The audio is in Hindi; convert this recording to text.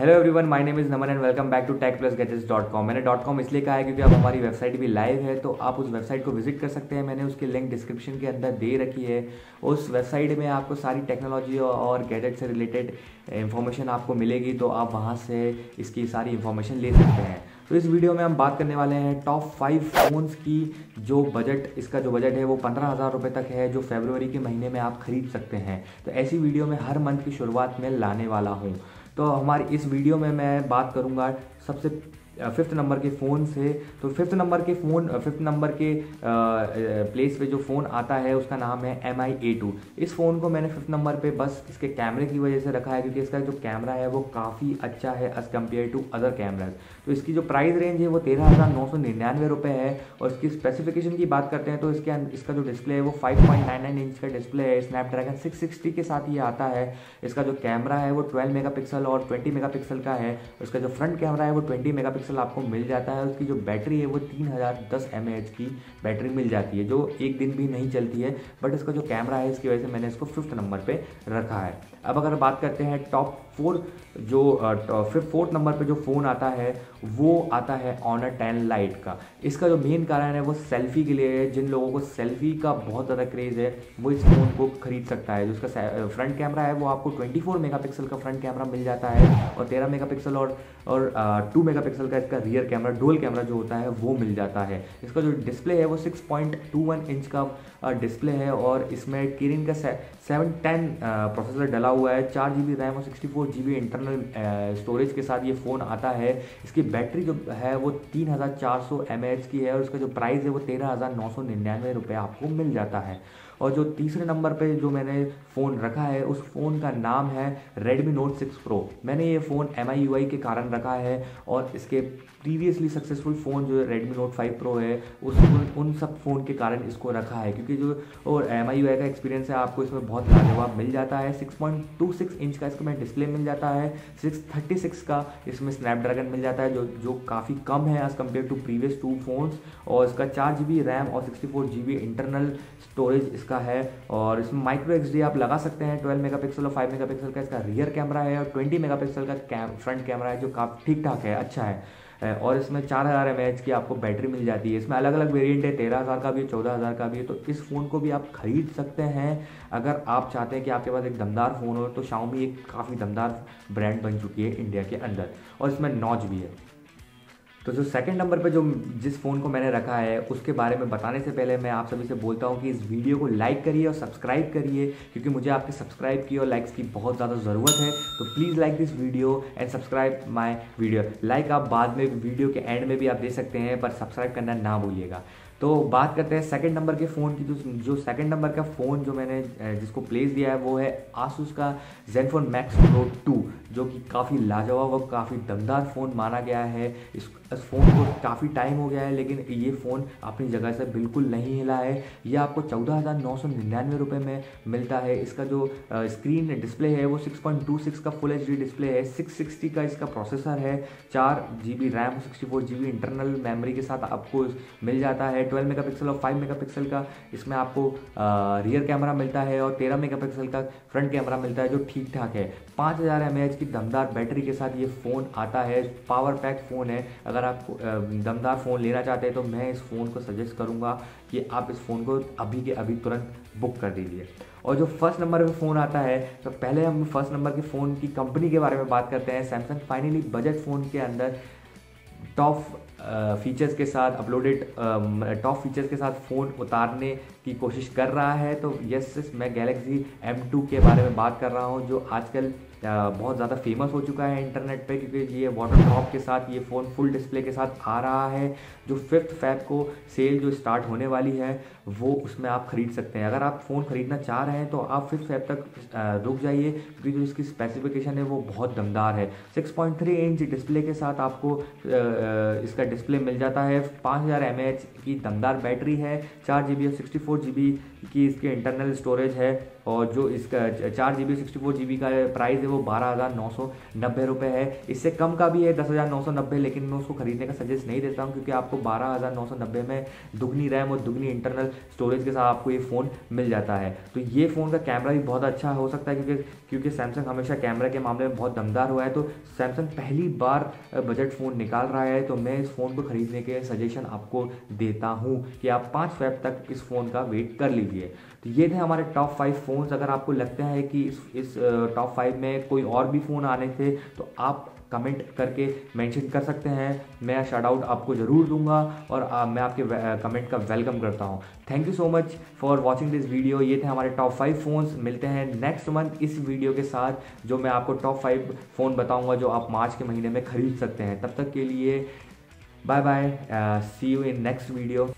Hello everyone, my name is Naman and welcome back to techplusgadgets.com। मैंने .com इसलिए कहा है क्योंकि अब हमारी वेबसाइट भी लाइव है, तो आप उस वेबसाइट को विजिट कर सकते हैं। मैंने उसकी लिंक डिस्क्रिप्शन के अंदर दे रखी है। उस वेबसाइट में आपको सारी टेक्नोलॉजी और गैजेट से रिलेटेड इन्फॉर्मेशन आपको मिलेगी, तो आप वहाँ से इसकी सारी इन्फॉर्मेशन ले सकते हैं। तो इस वीडियो में हम बात करने वाले हैं टॉप 5 फ़ोन्स की। जो बजट है वो 15,000 रुपये तक है, जो फरवरी के महीने में आप खरीद सकते हैं। तो ऐसी वीडियो में हर मंथ की शुरुआत में लाने वाला हूँ। तो हमारी इस वीडियो में मैं बात करूंगा सबसे 5th नंबर के फ़ोन से। तो 5th नंबर के प्लेस पे जो फ़ोन आता है उसका नाम है MI A2। इस फ़ोन को मैंने 5th नंबर पे बस इसके कैमरे की वजह से रखा है, क्योंकि इसका जो कैमरा है वो काफ़ी अच्छा है as compare to other cameras. तो इसकी जो प्राइस रेंज है वो 13,999 रुपये है। और इसकी स्पेसिफिकेशन की बात करते हैं तो इसका जो डिस्प्ले है वो 5.99 इंच का डिस्प्ले है। स्नैपड्रैगन 660 के साथ ये आता है। इसका जो कैमरा है वो 12 मेगापिक्सल और 20 मेगापिक्सल का है। उसका जो फ्रंट कैमरा है वो 20 मेगापिक्सल आपको मिल जाता है। उसकी जो बैटरी है वो 3010 mAh की बैटरी मिल जाती है, जो एक दिन भी नहीं चलती है। बट इसका जो कैमरा है इसकी वजह से मैंने इसको 5th नंबर पे रखा है। अब अगर बात करते हैं टॉप 4, जो 4th नंबर पे जो फ़ोन आता है वो आता है Honor 10 Lite का। इसका जो मेन कारण है वो सेल्फी के लिए है। जिन लोगों को सेल्फी का बहुत ज़्यादा क्रेज़ है वो इस फ़ोन को खरीद सकता है। जिसका फ्रंट कैमरा है वो आपको 24 मेगापिक्सल का फ्रंट कैमरा मिल जाता है, और 13 मेगापिक्सल और 2 मेगापिक्सल का इसका रियर कैमरा डुअल कैमरा जो होता है वो मिल जाता है। इसका जो डिस्प्ले है वो 6.21 इंच का डिस्प्ले है, और इसमें किरिन का 710 प्रोसेसर डला हुआ है। 4 GB रैम और 64 GB इंटरनल स्टोरेज के साथ ये फ़ोन आता है। इसकी बैटरी जो है वो 3400 mAh की है, और इसका जो प्राइस है वो 13,999 रुपये आपको मिल जाता है। और जो तीसरे नंबर पे जो मैंने फ़ोन रखा है उस फ़ोन का नाम है Redmi Note 6 Pro। मैंने ये फ़ोन MIUI के कारण रखा है, और इसके प्रीवियसली सक्सेसफुल फ़ोन जो Redmi Note 5 Pro है उन सब फ़ोन के कारण इसको रखा है, क्योंकि जो और MIUI का एक्सपीरियंस है आपको इसमें बहुत लाजवाब मिल जाता है। 6.26 इंच का इसमें डिस्प्ले मिल जाता है। 636 का इसमें स्नैपड्रैगन मिल जाता है, जो काफ़ी कम है as compare to previous 2 phones. और इसका 4 GB रैम और 64 GB इंटरनल स्टोरेज का है, और इसमें माइक्रो XD आप लगा सकते हैं। 12 मेगापिक्सल और 5 मेगापिक्सल का इसका रियर कैमरा है, और 20 मेगापिक्सल का फ्रंट कैमरा है, जो काफ़ी ठीक ठाक है, अच्छा है। और इसमें 4000 mAh की आपको बैटरी मिल जाती है। इसमें अलग अलग वेरिएंट है, 13,000 का भी है, 14,000 का भी है। तो इस फ़ोन को भी आप खरीद सकते हैं अगर आप चाहते हैं कि आपके पास एक दमदार फ़ोन हो। तो शाओमी एक काफ़ी दमदार ब्रांड बन चुकी है इंडिया के अंदर, और इसमें नॉच भी है। तो जो 2nd नंबर पे जिस फ़ोन को मैंने रखा है उसके बारे में बताने से पहले मैं आप सभी से बोलता हूँ कि इस वीडियो को लाइक करिए और सब्सक्राइब करिए, क्योंकि मुझे आपके सब्सक्राइब की और लाइक्स की बहुत ज़्यादा ज़रूरत है। तो please like this video and subscribe my video. Like आप बाद में वीडियो के एंड में भी आप दे सकते हैं, पर सब्सक्राइब करना ना भूलिएगा। तो बात करते हैं 2nd नंबर के फ़ोन की। जो 2nd नंबर का फ़ोन जो मैंने जिसको प्लेस दिया है वो है Asus का ZenFone Max Pro 2, जो कि काफ़ी लाजवाब और काफ़ी दमदार फ़ोन माना गया है। इस फ़ोन को काफ़ी टाइम हो गया है, लेकिन ये फ़ोन अपनी जगह से बिल्कुल नहीं हिला है। ये आपको 14,999 रुपये में मिलता है। इसका जो स्क्रीन डिस्प्ले है वो 6.26 का फुल एचडी डिस्प्ले है। 660 का इसका प्रोसेसर है। 4 GB रैम और 64 GB इंटरनल मेमोरी के साथ आपको मिल जाता है। 12 मेगापिक्सल और 5 मेगापिक्सल का इसमें आपको रियर कैमरा मिलता है, और 13 मेगापिक्सल का फ्रंट कैमरा मिलता है, जो ठीक ठाक है। 5000 mAh की दमदार बैटरी के साथ ये फ़ोन आता है। पावर पैक फ़ोन है। अगर आप दमदार फ़ोन लेना चाहते हैं तो मैं इस फ़ोन को सजेस्ट करूँगा कि आप इस फ़ोन को अभी के अभी तुरंत बुक कर दीजिए। और जो 1st नंबर पे फ़ोन आता है, तो पहले हम 1st नंबर के फ़ोन की कंपनी के बारे में बात करते हैं। सैमसंग फाइनली बजट फ़ोन के अंदर टॉप फीचर्स के साथ फ़ोन उतारने की कोशिश कर रहा है। तो यस, मैं गैलेक्सी M2 के बारे में बात कर रहा हूँ, जो आजकल बहुत ज़्यादा फेमस हो चुका है इंटरनेट पे, क्योंकि ये वाटर ड्रॉप के साथ ये फ़ोन फुल डिस्प्ले के साथ आ रहा है। जो 5 Feb को सेल जो स्टार्ट होने वाली है वो उसमें आप ख़रीद सकते हैं। अगर आप फ़ोन ख़रीदना चाह रहे हैं तो आप 5 Feb तक रुक जाइए, क्योंकि जो इसकी स्पेसिफिकेशन है वो बहुत दमदार है। 6.3 इंच डिस्प्ले के साथ आपको इसका डिस्प्ले मिल जाता है, 5000 mAh की दमदार बैटरी है, 4 GB और 64 GB की इसकी इंटरनल स्टोरेज है। और जो इसका 4 GB 64 GB का प्राइस है वो 12,990 रुपये है। इससे कम का भी है 10,990, लेकिन मैं उसको खरीदने का सजेस्ट नहीं देता हूँ क्योंकि आपको 12,990 में दुगनी रैम और दुगनी इंटरनल स्टोरेज के साथ आपको ये फ़ोन मिल जाता है। तो ये फ़ोन का कैमरा भी बहुत अच्छा हो सकता है क्योंकि सैमसंग हमेशा कैमरा के मामले में बहुत दमदार हुआ है। तो सैमसंग पहली बार बजट फ़ोन निकाल रहा है, तो मैं इस फ़ोन को खरीदने के सजेशन आपको देता हूँ कि आप 5 फेब तक इस फ़ोन का वेट कर लीजिए। तो ये थे हमारे टॉप 5 फ़ोन्स। अगर आपको लगता है कि इस टॉप 5 में कोई और भी फ़ोन आने थे तो आप कमेंट करके मेंशन कर सकते हैं, मैं शाउट आउट आपको ज़रूर दूंगा और मैं आपके कमेंट का वेलकम करता हूं। Thank you so much for watching this video. ये थे हमारे टॉप 5 फ़ोन्स। मिलते हैं नेक्स्ट मंथ इस वीडियो के साथ, जो मैं आपको टॉप 5 फ़ोन बताऊंगा जो आप मार्च के महीने में खरीद सकते हैं। तब तक के लिए bye bye, see you in next video.